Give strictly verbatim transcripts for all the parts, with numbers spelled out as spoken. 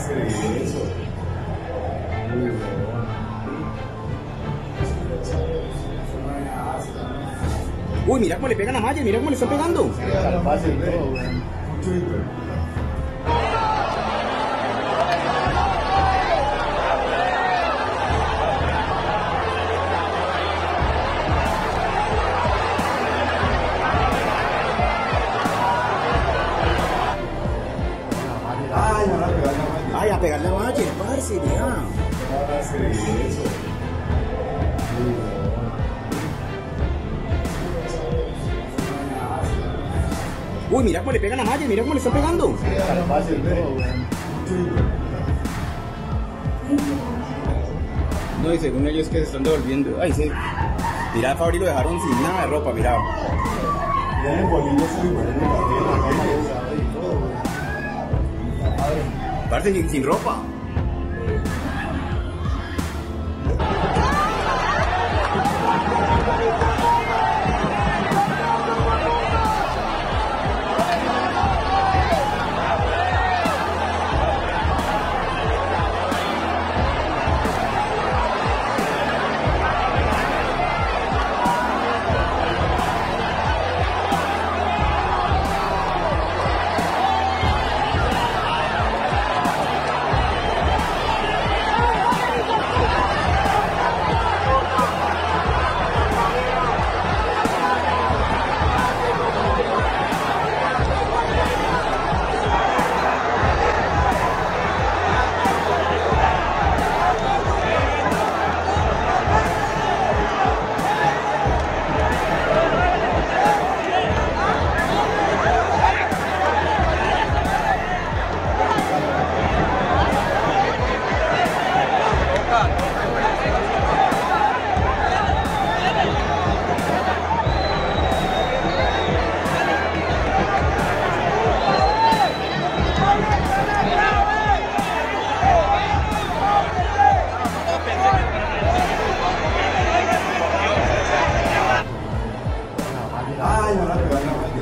clase de eso. Muy bueno. Uy, mira cómo le pegan a Mayer, mira cómo le está pegando. Ay, a pegarle a Mayer, parce, mira. Uy, mira cómo le pegan a Mayer, mira cómo le está pegando. No, y según ellos que se están devolviendo. Ay, sí. Mira, a Fabri lo dejaron sin nada de ropa, mira. Parce, sin, sin ropa.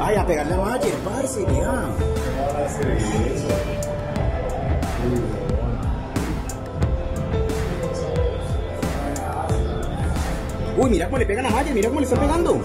Ay, a pegarle a Mayer, parce, mira. Uy, mira cómo le pegan a Mayer, mira cómo le está pegando.